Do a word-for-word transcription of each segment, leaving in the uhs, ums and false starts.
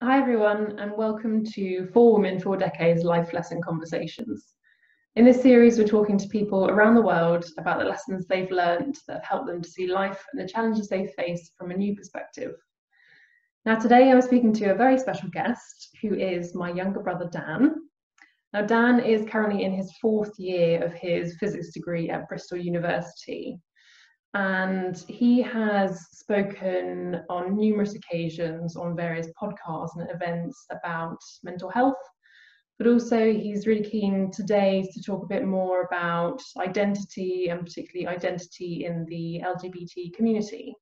Hi everyone, and welcome to Four Women Four Decades Life Lesson Conversations. In this series we're talking to people around the world about the lessons they've learned that have helped them to see life and the challenges they face from a new perspective. Now today I'm speaking to a very special guest who is my younger brother Dan. Now Dan is currently in his fourth year of his physics degree at Bristol University. And he has spoken on numerous occasions on various podcasts and events about mental health, but also he's really keen today to talk a bit more about identity, and particularly identity in the L G B T community.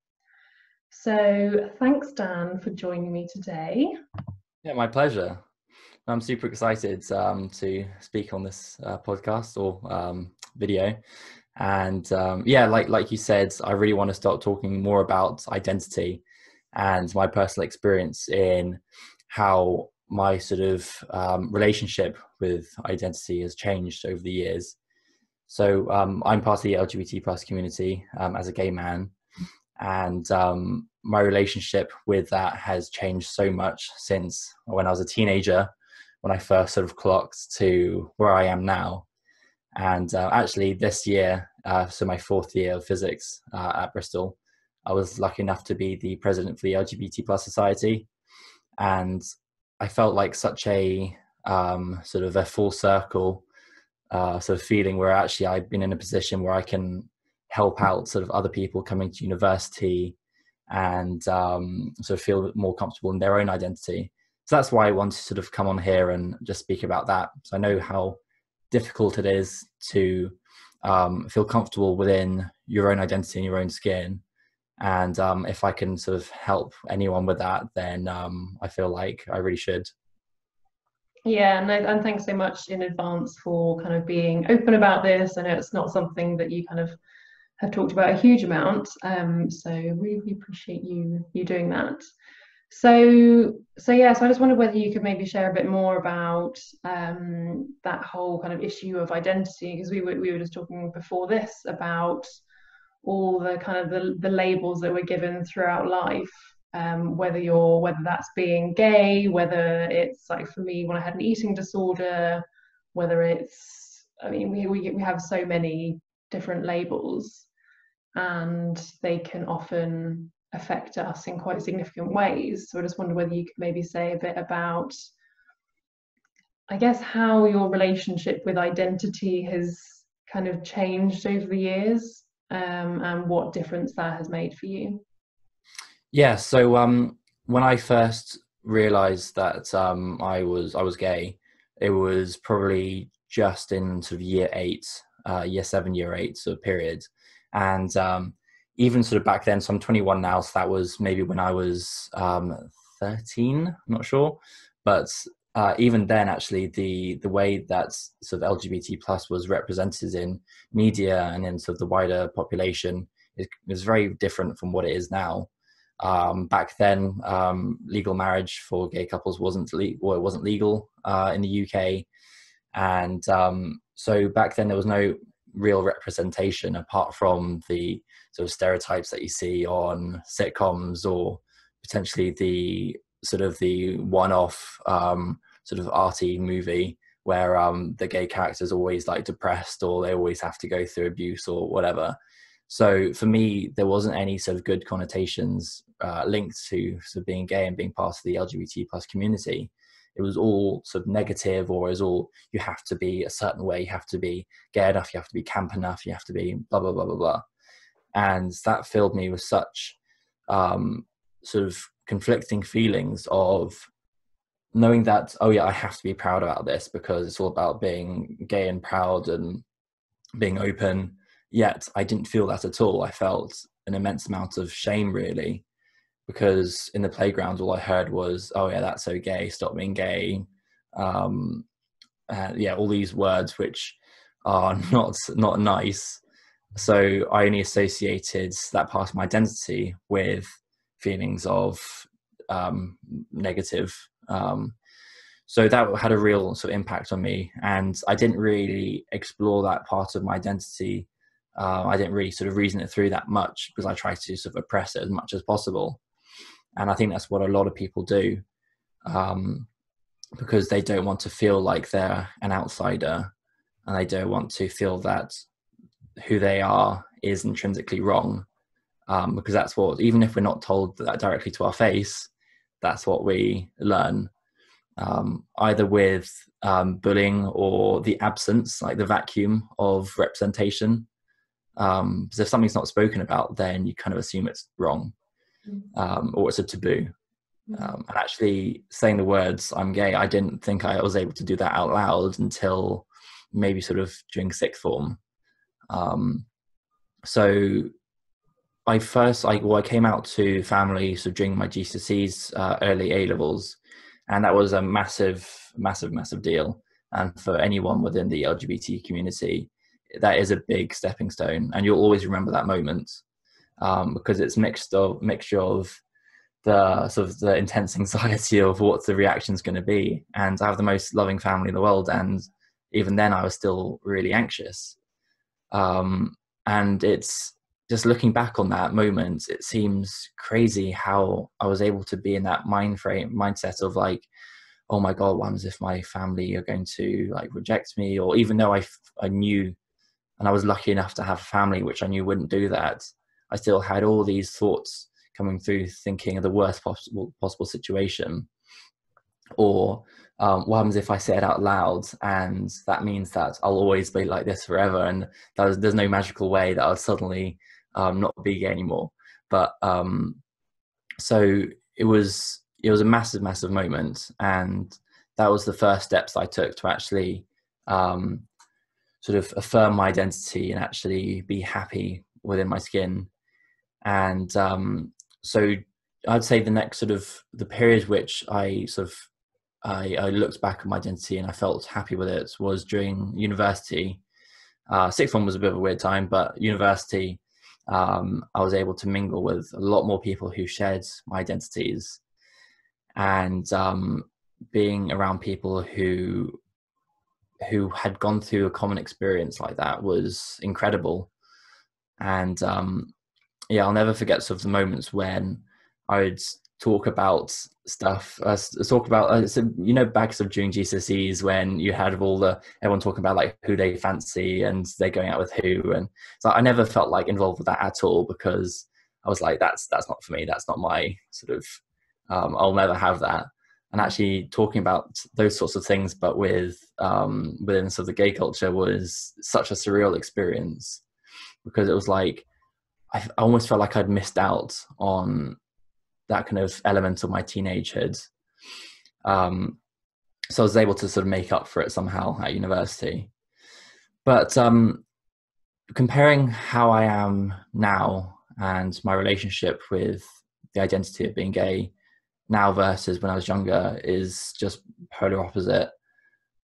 So thanks, Dan, for joining me today. Yeah, my pleasure. I'm super excited um, to speak on this uh, podcast or um, video. And um, yeah, like like you said, I really want to start talking more about identity and my personal experience in how my sort of um, relationship with identity has changed over the years. So um, I'm part of the L G B T plus community um, as a gay man, and um, my relationship with that has changed so much since when I was a teenager, when I first sort of clocked, to where I am now. And uh, actually this year, uh, so my fourth year of physics uh, at Bristol, I was lucky enough to be the president for the L G B T plus Society. And I felt like such a um, sort of a full circle uh, sort of feeling, where actually I've been in a position where I can help out sort of other people coming to university and um, sort of feel more comfortable in their own identity. So that's why I wanted to sort of come on here and just speak about that. So I know how difficult it is to um, feel comfortable within your own identity and your own skin. And um, if I can sort of help anyone with that, then um, I feel like I really should. Yeah, and, I, and thanks so much in advance for kind of being open about this. I know it's not something that you kind of have talked about a huge amount, um, so really appreciate you you doing that. So, so yeah, so I just wondered whether you could maybe share a bit more about um, that whole kind of issue of identity, because we were, we were just talking before this about all the kind of the, the labels that we're given throughout life, um, whether you're, whether that's being gay, whether it's like for me when I had an eating disorder, whether it's, I mean, we, we, we have so many different labels and they can often affect us in quite significant ways. So I just wonder whether you could maybe say a bit about, I guess, how your relationship with identity has kind of changed over the years, um, and what difference that has made for you. Yeah, so um, when I first realised that um, I was I was gay, it was probably just in sort of year eight, uh, year seven, year eight sort of period. And um, even sort of back then, so I'm twenty-one now, so that was maybe when I was um, thirteen, I'm not sure. But uh, even then, actually, the the way that sort of L G B T plus was represented in media and in sort of the wider population is, is very different from what it is now. Um, back then, um, legal marriage for gay couples wasn't le or it wasn't legal uh, in the U K, and um, so back then there was no real representation apart from the sort of stereotypes that you see on sitcoms, or potentially the sort of the one-off um, sort of arty movie where um, the gay character's always like depressed, or they always have to go through abuse or whatever. So for me, there wasn't any sort of good connotations uh, linked to sort of being gay and being part of the L G B T plus community. It was all sort of negative, or it was all, you have to be a certain way, you have to be gay enough, you have to be camp enough, you have to be blah, blah, blah, blah, blah. And that filled me with such um, sort of conflicting feelings of knowing that, oh yeah, I have to be proud about this because it's all about being gay and proud and being open. Yet I didn't feel that at all. I felt an immense amount of shame, really. Because in the playground, all I heard was, oh yeah, that's so gay, stop being gay. Um, uh, yeah, all these words which are not, not nice. So I only associated that part of my identity with feelings of um, negative. Um, so that had a real sort of impact on me. And I didn't really explore that part of my identity. Uh, I didn't really sort of reason it through that much because I tried to sort of oppress it as much as possible. And I think that's what a lot of people do. um, because they don't want to feel like they're an outsider, and they don't want to feel that who they are is intrinsically wrong, um, because that's what, even if we're not told that directly to our face, that's what we learn, um, either with um, bullying or the absence, like the vacuum of representation. Um, because if something's not spoken about, then you kind of assume it's wrong, um, or it's a taboo. Um, and actually saying the words, I'm gay, I didn't think I was able to do that out loud until maybe sort of during sixth form. Um, so I first, I, well, I came out to family sort of during my G C S Es, uh, early A levels, and that was a massive, massive, massive deal. And for anyone within the L G B T community, that is a big stepping stone, and you'll always remember that moment, um, because it's mixed of mixture of the sort of the intense anxiety of what the reaction's going to be. And I have the most loving family in the world, and even then I was still really anxious. Um, and it's just looking back on that moment, it seems crazy how I was able to be in that mind frame mindset of like, oh my God, what happens if my family are going to like reject me? Or even though I, I knew, and I was lucky enough to have a family which I knew wouldn't do that, I still had all these thoughts coming through, thinking of the worst possible possible situation. Or um, what happens if I say it out loud, and that means that I'll always be like this forever, and that was, there's no magical way that I'll suddenly um, not be gay anymore. But um, so it was, it was a massive, massive moment, and that was the first steps I took to actually um, sort of affirm my identity and actually be happy within my skin. And um, so I'd say the next sort of the period which I sort of I, I looked back at my identity and I felt happy with it was during university. Uh, sixth form was a bit of a weird time, but university, um, I was able to mingle with a lot more people who shared my identities, and um, being around people who who had gone through a common experience like that was incredible. And um, yeah, I'll never forget sort of the moments when I would talk about stuff, uh, talk about, uh, so, you know, back of during G C S Es when you had all the, everyone talking about like who they fancy and they're going out with who. And so I never felt like involved with that at all, because I was like, that's, that's not for me. That's not my sort of, um, I'll never have that. And actually talking about those sorts of things, but with, um, within sort of the gay culture, was such a surreal experience, because it was like, I almost felt like I'd missed out on that kind of element of my teenagehood. Um, so I was able to sort of make up for it somehow at university. But um, comparing how I am now and my relationship with the identity of being gay now versus when I was younger is just polar opposite.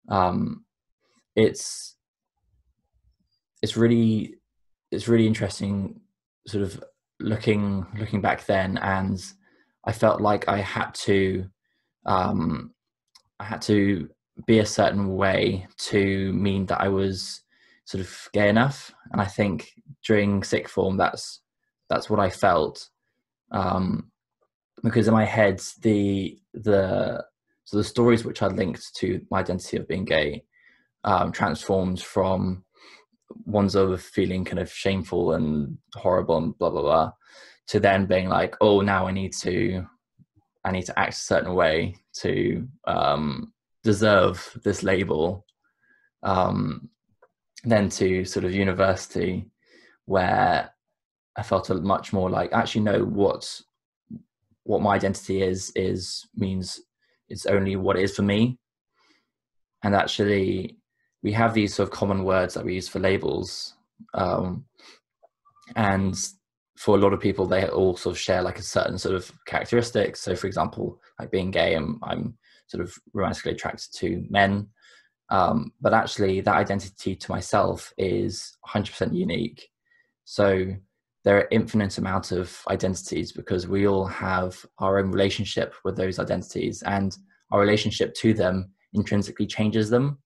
Um, it's, it's really, it's really interesting sort of looking looking back then, and I felt like I had to um I had to be a certain way to mean that I was sort of gay enough. And I think during sixth form that's that's what I felt, um because in my head the the so the stories which I linked to my identity of being gay um transformed from ones of feeling kind of shameful and horrible and blah blah blah, to then being like, oh, now I need to I need to act a certain way to um deserve this label. Um then to sort of university, where I felt a much more like, actually no, what what my identity is is means it's only what it is for me. And actually we have these sort of common words that we use for labels. Um, and for a lot of people, they all sort of share like a certain sort of characteristic. So for example, like being gay, I'm, I'm sort of romantically attracted to men. Um, but actually that identity to myself is one hundred percent unique. So there are infinite amount of identities, because we all have our own relationship with those identities, and our relationship to them intrinsically changes them.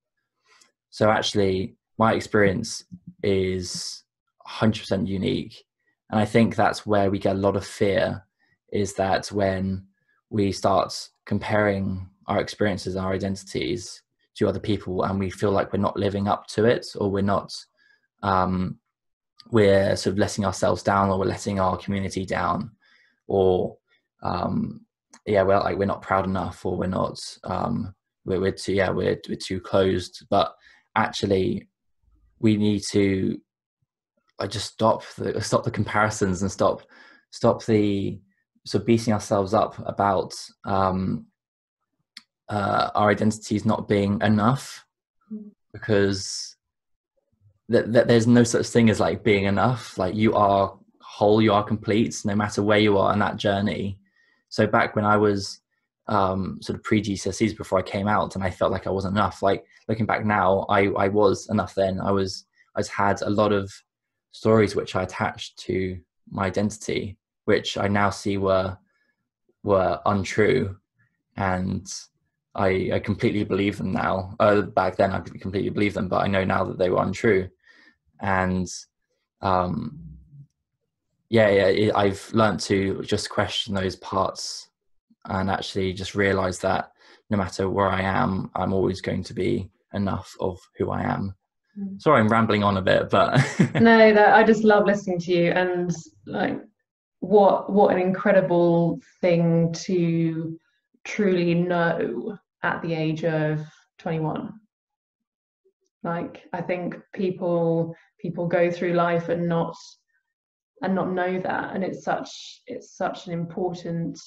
So actually, my experience is one hundred percent unique. And I think that's where we get a lot of fear, is that when we start comparing our experiences, our identities to other people, and we feel like we're not living up to it, or we're not, um, we're sort of letting ourselves down, or we're letting our community down, or um, yeah, we're like, we're not proud enough, or we're not, um, we're, we're too, yeah, we're, we're too closed. But actually we need to uh, just stop the, stop the comparisons and stop, stop the, so beating ourselves up about um, uh, our identities not being enough, because th th there's no such thing as like being enough. Like, you are whole, you are complete, no matter where you are in that journey. So back when I was um, sort of pre G C S Es, before I came out, and I felt like I wasn't enough. Like, looking back now, I, I was enough then. I was, I just had a lot of stories which I attached to my identity, which I now see were were untrue, and I, I completely believe them now. Uh, back then I completely believed them, but I know now that they were untrue. And um, yeah, yeah it, I've learned to just question those parts, and actually just realize that no matter where I am, I'm always going to be enough of who I am. Mm. Sorry, I'm rambling on a bit, but no, that, I just love listening to you, and like, what what an incredible thing to truly know at the age of twenty-one. Like, I think people people go through life and not and not know that, and it's such it's such an important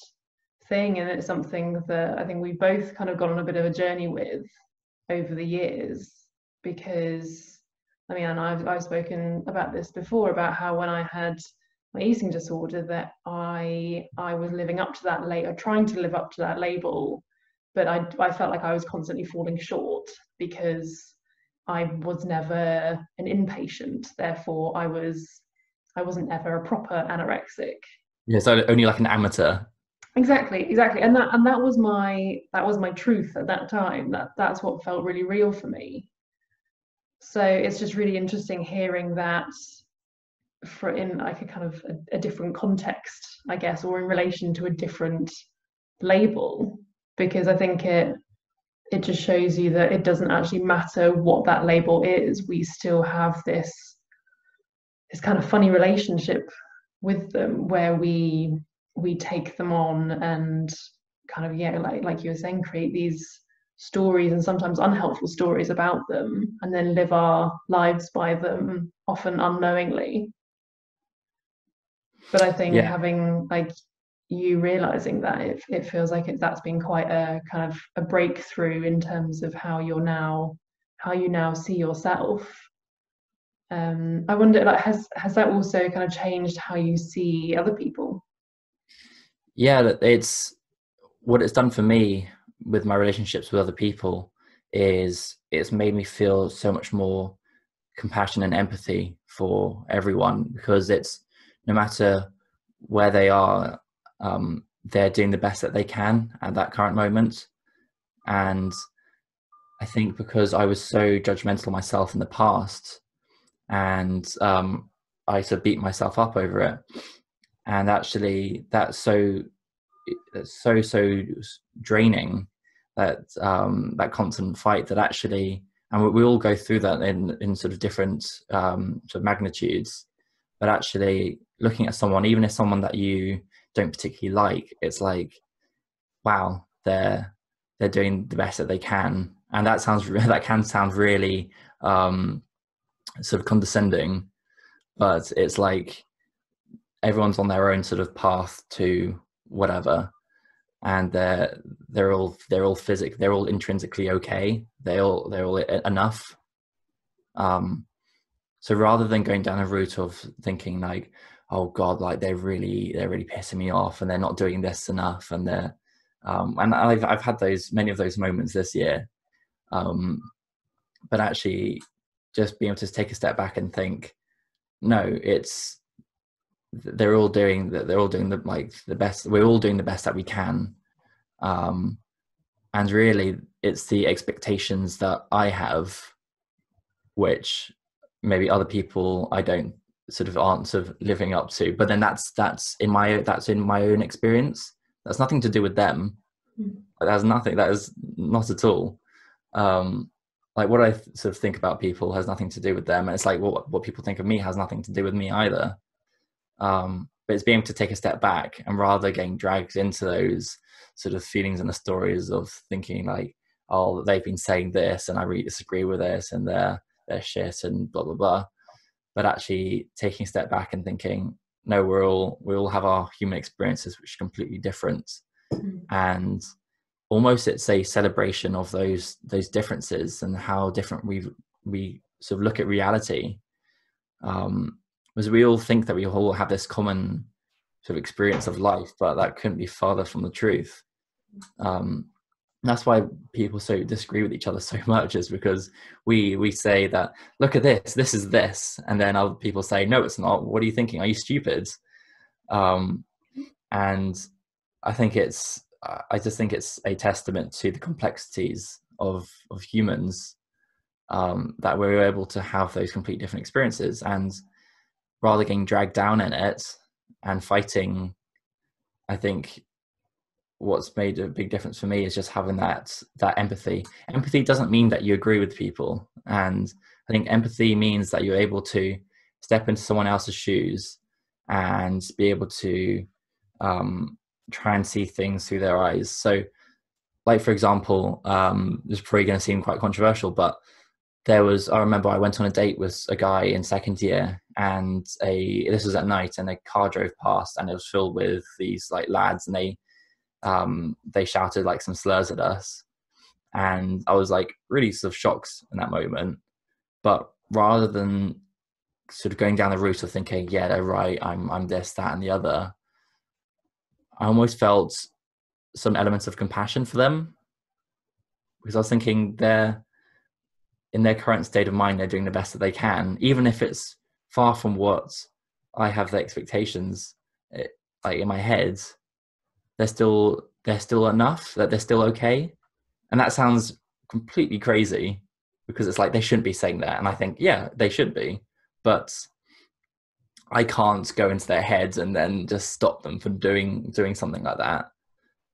thing, and it's something that I think we both kind of gone on a bit of a journey with over the years. Because I mean, and I've, I've spoken about this before, about how when I had my eating disorder, that I I was living up to that label, trying to live up to that label, but I I felt like I was constantly falling short, because I was never an inpatient, therefore I was I wasn't ever a proper anorexic. Yeah, so only like an amateur. Exactly, exactly, and that and that was my that was my truth at that time. That that's what felt really real for me. So it's just really interesting hearing that. For in like a kind of a, a different context, I guess, or in relation to a different label, because I think it it just shows you that it doesn't actually matter what that label is. We still have this this kind of funny relationship with them, where we we take them on and kind of, yeah, like like you were saying, create these stories, and sometimes unhelpful stories about them, and then live our lives by them, often unknowingly. But I think, yeah, having like you realizing that, it, it feels like it, that's been quite a kind of a breakthrough in terms of how you're now, how you now see yourself. Um, I wonder, like, has has that also kind of changed how you see other people? Yeah, it's what it's done for me with my relationships with other people is it's made me feel so much more compassion and empathy for everyone, because it's, no matter where they are, um, they're doing the best that they can at that current moment. And I think because I was so judgmental myself in the past, and um, I sort of beat myself up over it. And actually that's so, that's so, so draining, that, um, that constant fight, that actually, and we, we all go through that in, in sort of different um, sort of magnitudes. But actually looking at someone, even if someone that you don't particularly like, it's like, wow, they're, they're doing the best that they can. And that sounds, that can sound really um, sort of condescending, but it's like everyone's on their own sort of path to whatever. And they're, they're all, they're all physic, they're all intrinsically okay. They all, they're all enough. Um, So rather than going down a route of thinking like, oh God, like they're really, they're really pissing me off, and they're not doing this enough. And they're, um, and I've, I've had those, many of those moments this year. Um, but actually just being able to take a step back and think, no, it's, they're all doing that. They're all doing the, like the best, we're all doing the best that we can. Um, and really it's the expectations that I have, which maybe other people I don't sort of aren't sort of living up to, but then that's, that's in my, that's in my own experience. That's nothing to do with them. Mm. That's nothing, that is not at all. Um, like what I th- sort of think about people has nothing to do with them. And it's like, well, what people think of me has nothing to do with me either. Um, but it's being able to take a step back and rather getting dragged into those sort of feelings and the stories of thinking like, oh, they've been saying this and I really disagree with this and they're, they're shit and blah, blah, blah. But actually taking a step back and thinking, no, we're all, we all have our human experiences, which are completely different. And almost it's a celebration of those, those differences and how different we, we sort of look at reality. Um, because we all think that we all have this common sort of experience of life, but that couldn't be farther from the truth. Um, That's why people so disagree with each other so much, is because we we say that, look at this, this is this. And then other people say, no, it's not. What are you thinking? Are you stupid? Um, and I think it's, I just think it's a testament to the complexities of, of humans um, that we're able to have those completely different experiences. And rather getting dragged down in it and fighting, I think, what's made a big difference for me is just having that that empathy. Empathy doesn't mean that you agree with people. And I think empathy means that you're able to step into someone else's shoes and be able to um, try and see things through their eyes. So like, for example, um, this is probably going to seem quite controversial, but there was, I remember I went on a date with a guy in second year and a this was at night and a car drove past and it was filled with these like lads and they um they shouted like some slurs at us, and I was like really sort of shocked in that moment. But rather than sort of going down the route of thinking, yeah, they're right, I'm I'm this, that and the other, I almost felt some elements of compassion for them, because I was thinking they're in their current state of mind, they're doing the best that they can, even if it's far from what I have the expectations it, like in my head. They're still, they're still enough, that they're still okay. And that sounds completely crazy, because it's like, they shouldn't be saying that. And I think, yeah, they should be, but I can't go into their heads and then just stop them from doing, doing something like that.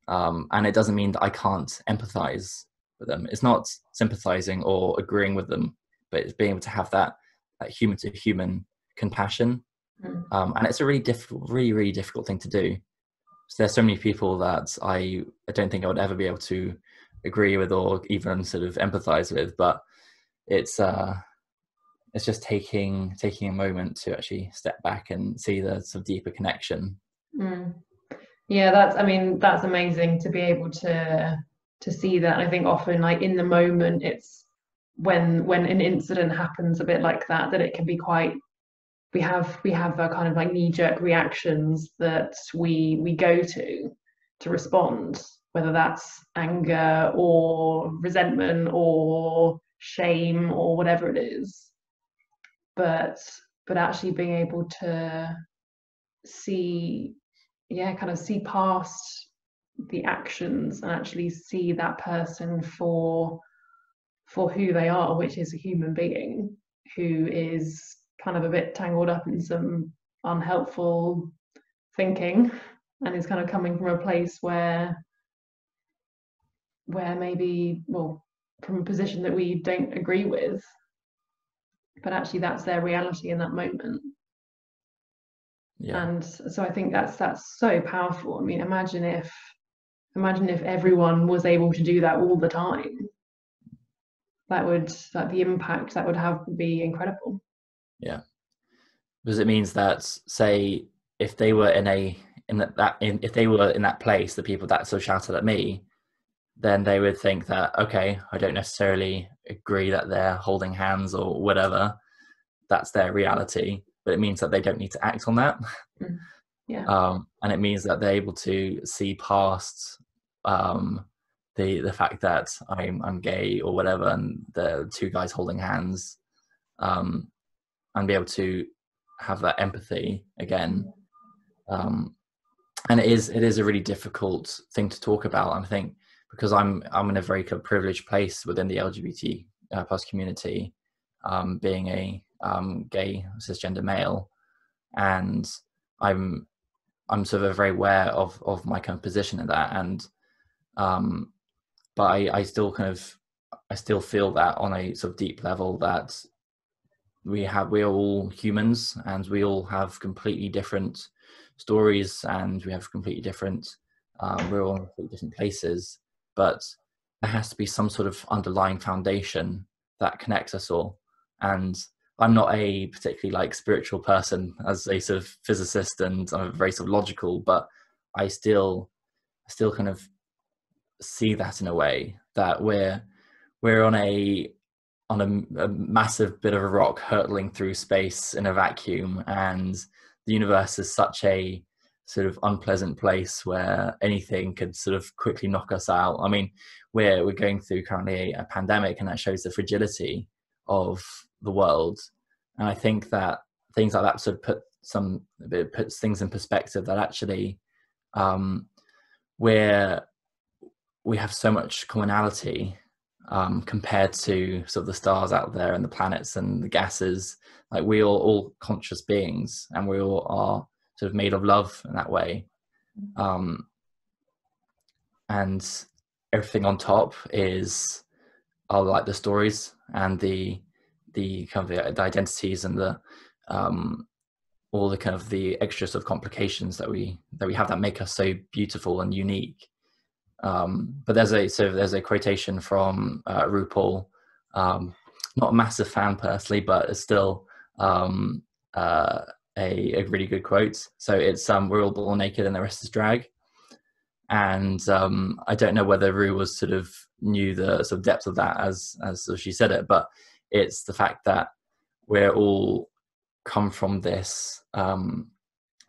Um, and it doesn't mean that I can't empathize with them. It's not sympathizing or agreeing with them, but it's being able to have that, that human to human compassion. Um, and it's a really difficult, really, really difficult thing to do. So there's so many people that I, I don't think I would ever be able to agree with or even sort of empathize with, but it's uh, it's just taking taking a moment to actually step back and see the sort of deeper connection. Mm. Yeah, that's, I mean, that's amazing to be able to to see that. And I think often like in the moment, it's when when an incident happens a bit like that, that it can be quite, we have we have a kind of like knee-jerk reactions that we we go to to respond, whether that's anger or resentment or shame or whatever it is, but but actually being able to see yeah kind of see past the actions and actually see that person for for who they are, which is a human being who is kind of a bit tangled up in some unhelpful thinking and is kind of coming from a place where where maybe, well, from a position that we don't agree with, but actually that's their reality in that moment. Yeah. And so I think that's that's so powerful. I mean, imagine if imagine if everyone was able to do that all the time. That would, that the impact that would have would be incredible. Yeah, because it means that, say, if they were in a in that, that in, if they were in that place, the people that sort of shouted at me, then they would think that, okay, I don't necessarily agree that they're holding hands or whatever. That's their reality, but it means that they don't need to act on that. Mm. Yeah, um, and it means that they're able to see past um, the the fact that I'm I'm gay or whatever, and the two guys holding hands. Um, and be able to have that empathy again. Um, and it is it is a really difficult thing to talk about. And I think because I'm I'm in a very privileged place within the L G B T uh, plus community, um, being a um, gay cisgender male, and I'm I'm sort of very aware of of my kind of position in that, and um, but I, I still kind of I still feel that on a sort of deep level that we have we are all humans, and we all have completely different stories, and we have completely different um, we're all in different places, but there has to be some sort of underlying foundation that connects us all. And I'm not a particularly like spiritual person as a sort of physicist, and I'm very sort of logical, but I still, still kind of see that in a way that we're, we're on a, on a, a massive bit of a rock hurtling through space in a vacuum. And the universe is such a sort of unpleasant place where anything could sort of quickly knock us out. I mean, we're, we're going through currently a, a pandemic, and that shows the fragility of the world. And I think that things like that sort of put some it puts things in perspective, that actually um where we have so much commonality um compared to sort of the stars out there and the planets and the gases. Like, we are all conscious beings, and we all are sort of made of love in that way, um and everything on top is are like the stories and the the kind of the identities and the um all the kind of the extra sort of complications that we that we have that make us so beautiful and unique. Um but there's a so there's a quotation from uh, RuPaul, um not a massive fan personally, but it's still um uh a, a really good quote. So it's um we're all born naked and the rest is drag. And um I don't know whether Ru was sort of knew the sort of depth of that as as she said it, but it's the fact that we're all come from this um,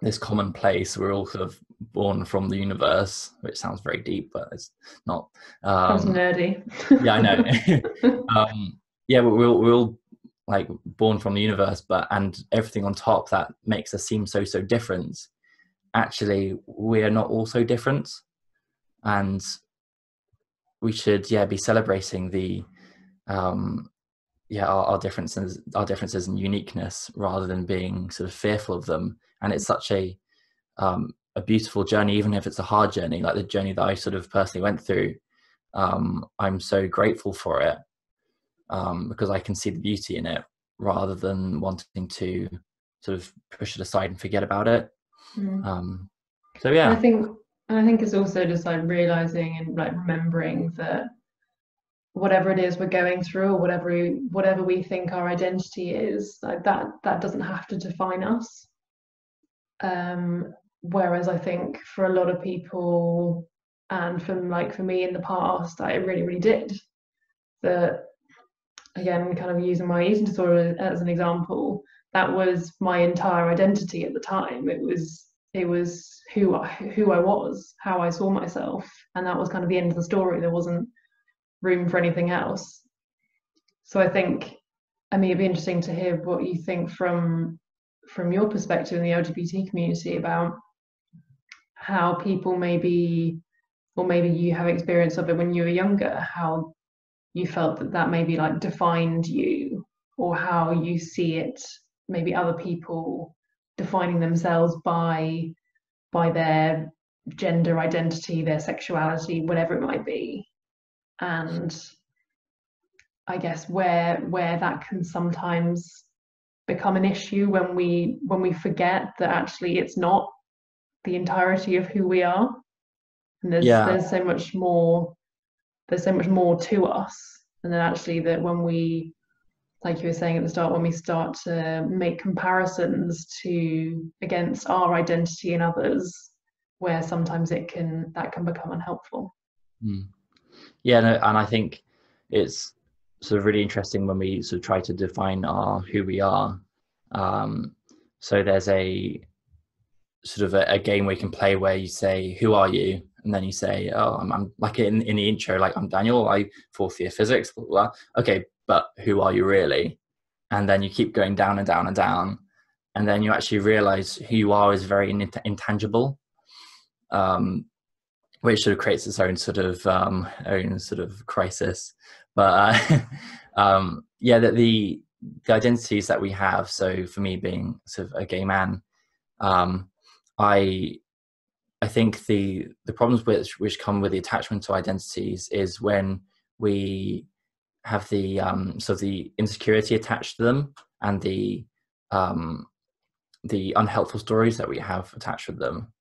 this common place. We're all sort of born from the universe, which sounds very deep, but it's not. Um, Sounds nerdy. Yeah, I know. um, yeah, but we're, we're all like born from the universe, but and everything on top that makes us seem so so different. Actually, we're not all so different, and we should yeah be celebrating the. Um, yeah, our, our differences, our differences and uniqueness, rather than being sort of fearful of them. And it's such a, um, a beautiful journey, even if it's a hard journey, like the journey that I sort of personally went through. Um, I'm so grateful for it, um, because I can see the beauty in it, rather than wanting to sort of push it aside and forget about it. Mm. Um, so yeah, and I think, and I think it's also just like realizing and like remembering that whatever it is we're going through, or whatever we, whatever we think our identity is, like that that doesn't have to define us. Um, whereas I think for a lot of people, and from like for me in the past, I really really did. That again, kind of using my eating disorder as an example, that was my entire identity at the time. It was it was who I who I was, how I saw myself, and that was kind of the end of the story. There wasn't room for anything else. So I think, I mean, it'd be interesting to hear what you think from from your perspective in the L G B T community about how people maybe, or maybe you have experience of it when you were younger, how you felt that that maybe like defined you, or how you see it, maybe other people defining themselves by by their gender identity, their sexuality, whatever it might be. And I guess where where that can sometimes become an issue when we when we forget that actually it's not the entirety of who we are, and there's yeah. there's so much more there's so much more to us. And then actually that when we, like you were saying at the start, when we start to make comparisons to against our identity and others, where sometimes it can that can become unhelpful. Mm. Yeah, no, and I think it's sort of really interesting when we sort of try to define our who we are. Um, so there's a sort of a, a game we can play where you say, "Who are you?" And then you say, "Oh, I'm, I'm like in, in the intro, like I'm Daniel, I fourth year physics." Blah, blah, blah. Okay, but who are you really? And then you keep going down and down and down, and then you actually realize who you are is very int intangible. Um, which sort of creates its own sort of um, own sort of crisis. But uh, um, yeah, that the the identities that we have. So for me, being sort of a gay man, um, I I think the the problems which which come with the attachment to identities is when we have the um, sort of the insecurity attached to them, and the um, the unhelpful stories that we have attached with them.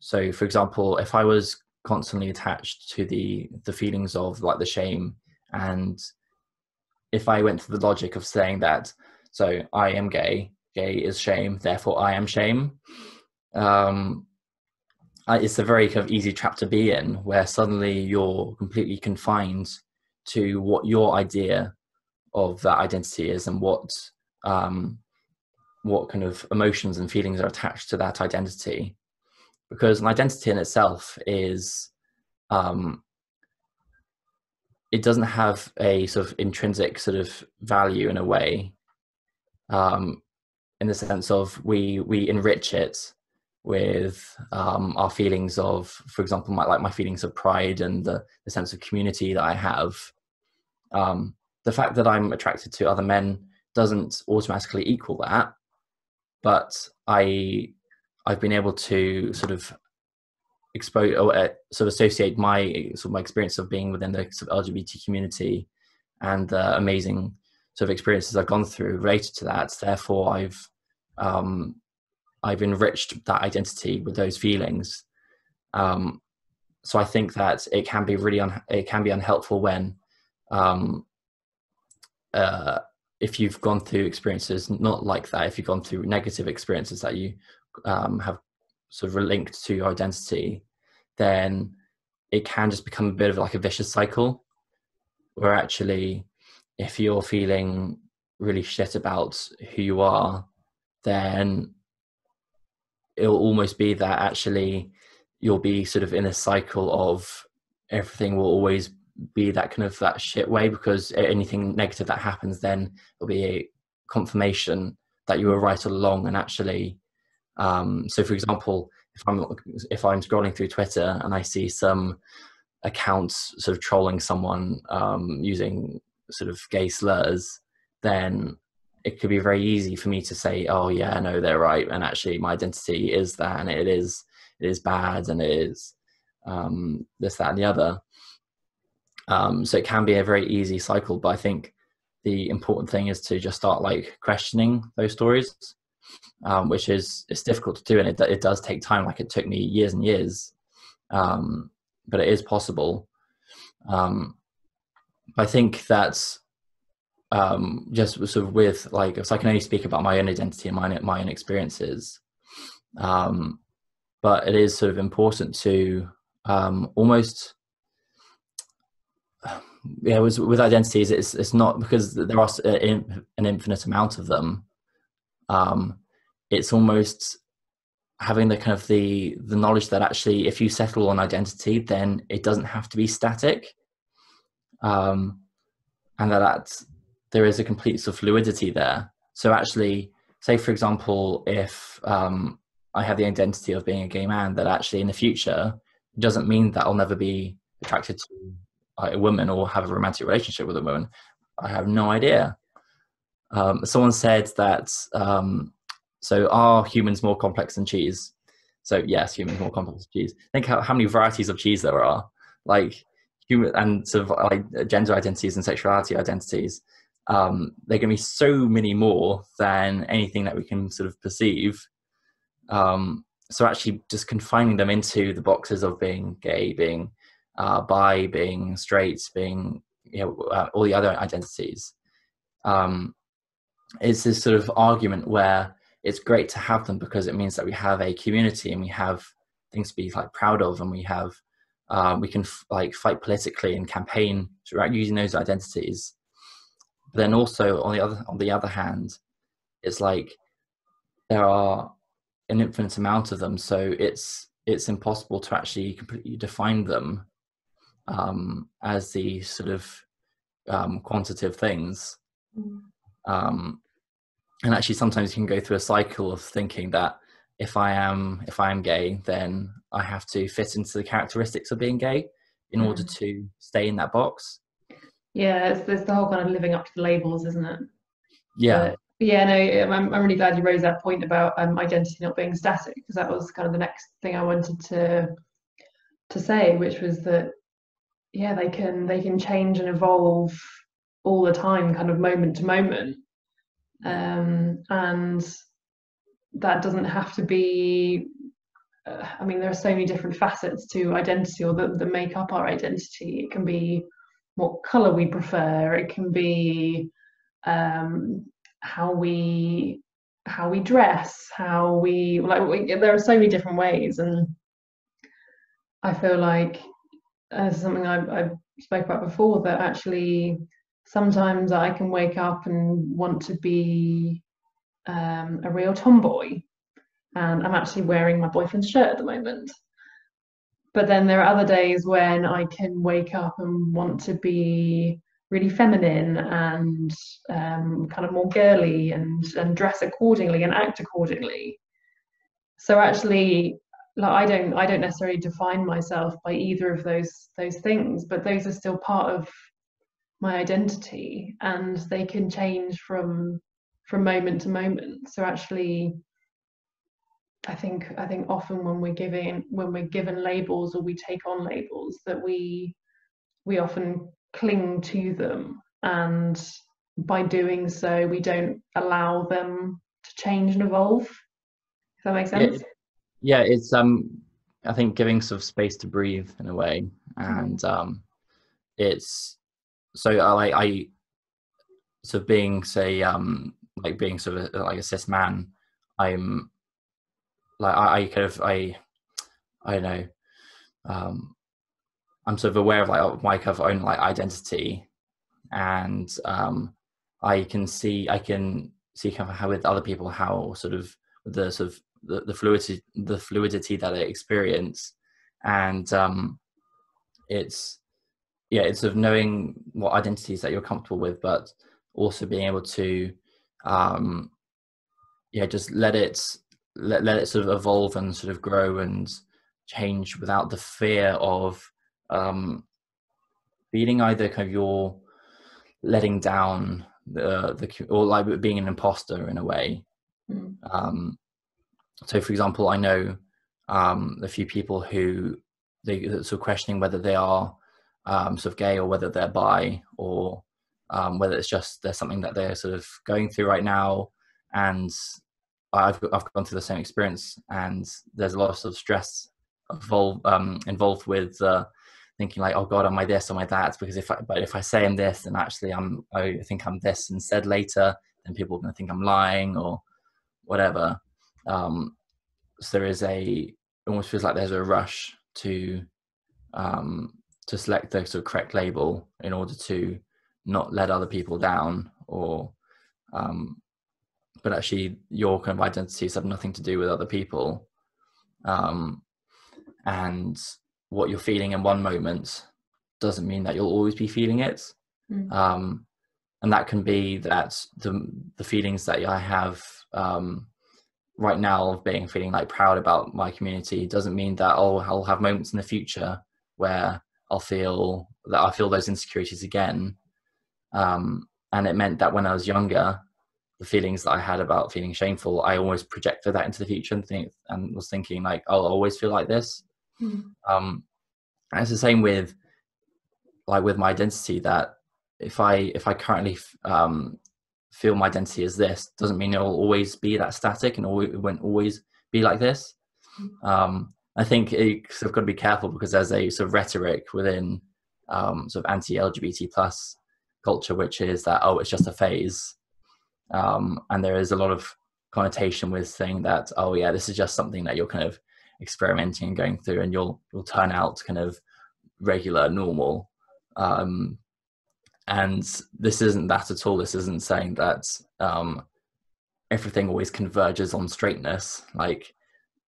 So, for example, if I was constantly attached to the the feelings of like the shame, and if I went to the logic of saying that, so I am gay, gay is shame, therefore I am shame. Um, it's a very kind of easy trap to be in, where suddenly you're completely confined to what your idea of that identity is, and what um, what kind of emotions and feelings are attached to that identity. Because an identity in itself is, um, it doesn't have a sort of intrinsic sort of value in a way, um, in the sense of we we enrich it with um, our feelings of, for example, my, like my feelings of pride and the, the sense of community that I have. Um, the fact that I'm attracted to other men doesn't automatically equal that, but I, I've been able to sort of expose or uh, sort of associate my sort of my experience of being within the sort of L G B T community and the amazing sort of experiences I've gone through related to that. Therefore, I've um, I've enriched that identity with those feelings. Um, so I think that it can be really un it can be unhelpful when um, uh, if you've gone through experiences not like that, if you've gone through negative experiences that you Um, have sort of linked to your identity, then it can just become a bit of like a vicious cycle, where actually if you're feeling really shit about who you are, then it'll almost be that actually you'll be sort of in a cycle of everything will always be that kind of that shit way, because anything negative that happens then it'll be a confirmation that you were right all along. And actually Um, so for example, if I'm, if I'm scrolling through Twitter and I see some accounts sort of trolling someone um, using sort of gay slurs, then it could be very easy for me to say, oh yeah, no, they're right. And actually my identity is that, and it is, it is bad, and it is um, this, that, and the other. Um, so it can be a very easy cycle, but I think the important thing is to just start like questioning those stories. Um, which is it's difficult to do, and it, it does take time. Like it took me years and years, um, but it is possible. Um, I think that's um, just sort of with like, so I can only speak about my own identity and my, my own experiences, um, but it is sort of important to um, almost, yeah, with, with identities, it's, it's not because there are an infinite amount of them. Um, it's almost having the kind of the, the knowledge that actually if you settle on identity, then it doesn't have to be static. Um, and that that's, there is a complete sort of fluidity there. So actually, say for example, if um, I have the identity of being a gay man, that actually in the future doesn't mean that I'll never be attracted to a woman or have a romantic relationship with a woman. I have no idea. Um, someone said that, um, so are humans more complex than cheese? So yes, humans more complex than cheese. Think how, how many varieties of cheese there are, like human and sort of like gender identities and sexuality identities. Um, they're going to be so many more than anything that we can sort of perceive. Um, so actually just confining them into the boxes of being gay, being uh, bi, being straight, being, you know, uh, all the other identities. Um, It's this sort of argument where it's great to have them because it means that we have a community and we have things to be like proud of, and we have um, we can f like fight politically and campaign throughout using those identities. But then also on the other on the other hand, it's like there are an infinite amount of them, so it's it's impossible to actually completely define them um, as the sort of um, quantitative things. Mm. Um, and actually sometimes you can go through a cycle of thinking that if I am, if I am gay, then I have to fit into the characteristics of being gay in mm. order to stay in that box. Yeah. It's, it's the whole kind of living up to the labels, isn't it? Yeah. But Yeah, no, I'm, I'm really glad you raised that point about um, identity not being static, because that was kind of the next thing I wanted to to say, which was that, yeah, they can they can change and evolve all the time, kind of moment to moment, um, and that doesn't have to be. Uh, I mean, there are so many different facets to identity, or that, that make up our identity. It can be what colour we prefer. It can be um, how we how we dress, how we like. We, there are so many different ways, and I feel like uh, this is something I, I spoke about before, that actually sometimes I can wake up and want to be um, a real tomboy, and I'm actually wearing my boyfriend's shirt at the moment. But then there are other days when I can wake up and want to be really feminine and um, kind of more girly, and, and dress accordingly and act accordingly. So actually, like, I don't I don't necessarily define myself by either of those those things, but those are still part of my identity, and they can change from from moment to moment. So actually, I think I think often when we're giving when we're given labels, or we take on labels, that we we often cling to them, and by doing so we don't allow them to change and evolve. Does that make sense? Yeah, yeah it's um I think giving sort of space to breathe in a way, and mm-hmm. um it's so I like I so being say um like being sort of like a cis man, I'm like I, I kind of I I don't know um I'm sort of aware of like my kind of own like identity, and um I can see I can see kind of how with other people how sort of the sort of the, the fluidity the fluidity that they experience, and um it's yeah it's sort of knowing what identities that you're comfortable with, but also being able to um yeah just let it Let, let it sort of evolve and sort of grow and change without the fear of um, feeling either kind of you're letting down the, the or like being an imposter in a way. Mm. Um, so, for example, I know um, a few people who they sort of questioning whether they are um, sort of gay, or whether they're bi, or um, whether it's just there's something that they're sort of going through right now, and I've I've gone through the same experience, and there's a lot of sort of stress involved um, involved with uh, thinking like, oh God, am I this, am I that? Because if I but if I say I'm this, then actually I'm I think I'm this instead later, then people are going to think I'm lying or whatever. Um, so there is a it almost feels like there's a rush to um, to select the sort of correct label in order to not let other people down, or um, but actually your kind of identities have nothing to do with other people. Um, and what you're feeling in one moment doesn't mean that you'll always be feeling it. Mm. Um, and that can be that the, the feelings that I have um, right now of being feeling like proud about my community doesn't mean that I'll, I'll have moments in the future where I'll feel that I feel those insecurities again. Um, and it meant that when I was younger, the feelings that I had about feeling shameful, I always projected that into the future and think and was thinking like, I'll always feel like this. Mm. Um, and it's the same with like with my identity, that if I if I currently um, feel my identity as this, doesn't mean it'll always be that static and always, it won't always be like this. Mm. Um, I think it sort of got to be careful, because there's a sort of rhetoric within um, sort of anti-L G B T plus culture, which is that, oh, it's just a phase. Um, and there is a lot of connotation with saying that, oh yeah, this is just something that you're kind of experimenting and going through, and you'll you'll turn out kind of regular, normal. Um, and this isn't that at all. This isn't saying that um, everything always converges on straightness. Like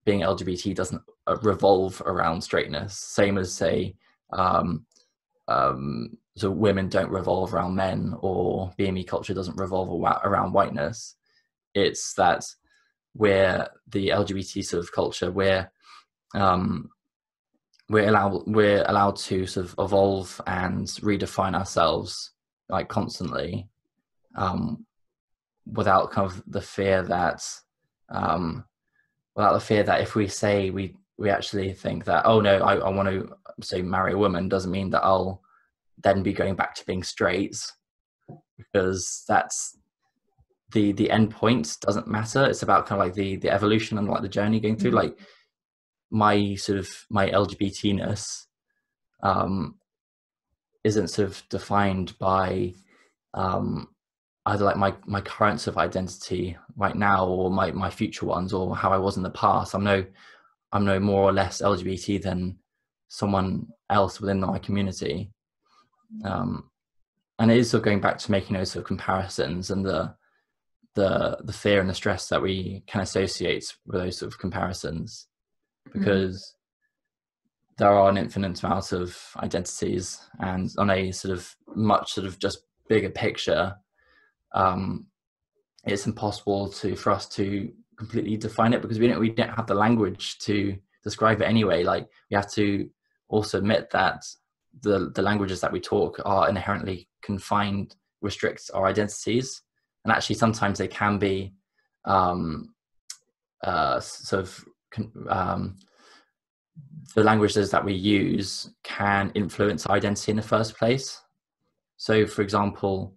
being L G B T doesn't revolve around straightness. Same as say, um, um, so women don't revolve around men, or B M E culture doesn't revolve around whiteness. It's that we're the L G B T sort of culture, we're, um, we're, allow we're allowed to sort of evolve and redefine ourselves like constantly, um, without kind of the fear that, um, without the fear that if we say we, we actually think that, oh no, I, I want to say marry a woman, doesn't mean that I'll then be going back to being straight, because that's the, the end point doesn't matter. It's about kind of like the, the evolution and like the journey going through, like my sort of, my L G B T-ness, um, isn't sort of defined by, um, either like my, my current sort of identity right now or my, my future ones or how I was in the past. I'm no, I'm no more or less L G B T than someone else within my community. Um, and it is sort of going back to making those sort of comparisons and the, the, the fear and the stress that we can associate with those sort of comparisons, because mm-hmm. there are an infinite amount of identities, and on a sort of much sort of just bigger picture, um, it's impossible to, for us to completely define it, because we don't, we don't have the language to describe it anyway. Like, we have to also admit that the, the languages that we talk are inherently confined, restricts our identities. And actually sometimes they can be, um, uh, sort of, um, the languages that we use can influence our identity in the first place. So for example,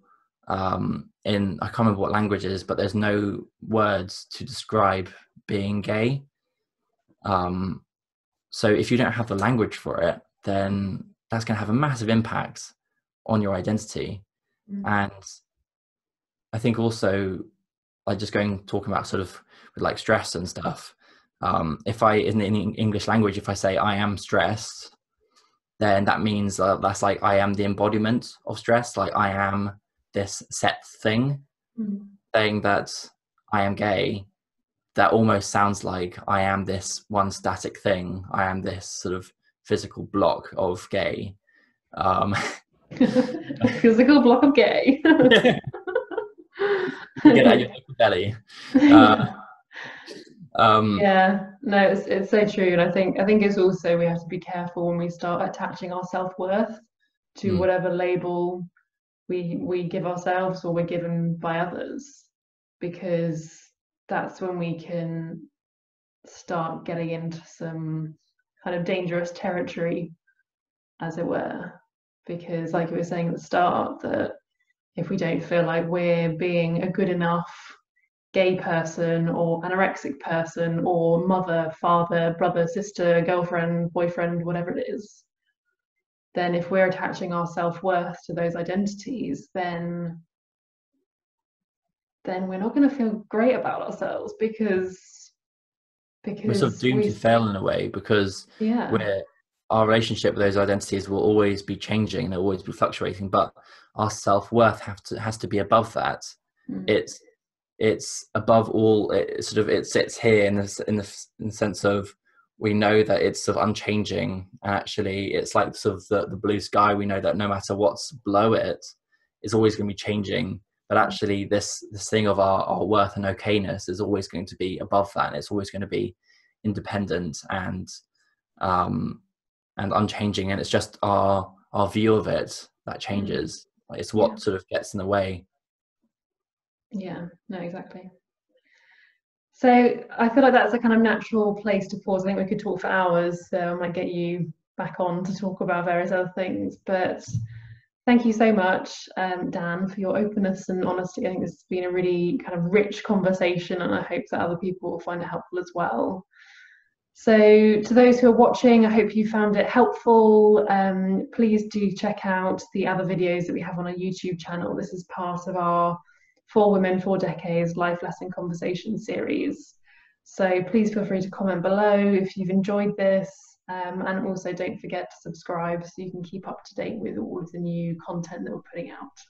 um, in, I can't remember what language it is, but there's no words to describe being gay. Um, so if you don't have the language for it, then that's going to have a massive impact on your identity. Mm-hmm. And I think also, like just going, talking about sort of with like stress and stuff, Um, if I, in the English language, if I say I am stressed, then that means uh, that's like, I am the embodiment of stress. Like, I am this set thing. Mm-hmm. Saying that I am gay, that almost sounds like I am this one static thing. I am this sort of physical block of gay. Um, physical block of gay. You get out your belly. Uh, Um, yeah, no, it's, it's so true. And I think I think it's also, we have to be careful when we start attaching our self-worth to mm. whatever label we we give ourselves or we're given by others, because that's when we can start getting into some kind of dangerous territory, as it were. Because like you were saying at the start, that if we don't feel like we're being a good enough gay person or anorexic person or mother, father, brother, sister, girlfriend, boyfriend, whatever it is, then if we're attaching our self-worth to those identities, then then we're not going to feel great about ourselves, because because we're sort of doomed we, to fail in a way, because yeah. we're, our relationship with those identities will always be changing, they'll always be fluctuating, but our self-worth have to has to be above that. Mm. It's It's above all. It sort of it sits here in the in the, in the sense of, we know that it's sort of unchanging. Actually, it's like sort of the, the blue sky. We know that no matter what's below it, it's always going to be changing. But actually, this this thing of our, our worth and okayness is always going to be above that. And it's always going to be independent and um, and unchanging. And it's just our our view of it that changes. Like, it's what sort of gets in the way. Yeah, no, exactly. So I feel like that's a kind of natural place to pause. I think we could talk for hours, so I might get you back on to talk about various other things. But thank you so much, um, Dan, for your openness and honesty. I think this has been a really kind of rich conversation, and I hope that other people will find it helpful as well. So to those who are watching, I hope you found it helpful. Um, please do check out the other videos that we have on our YouTube channel. This is part of our Four Women, Four Decades Life Lesson Conversation series. So please feel free to comment below if you've enjoyed this, um, and also don't forget to subscribe so you can keep up to date with all of the new content that we're putting out.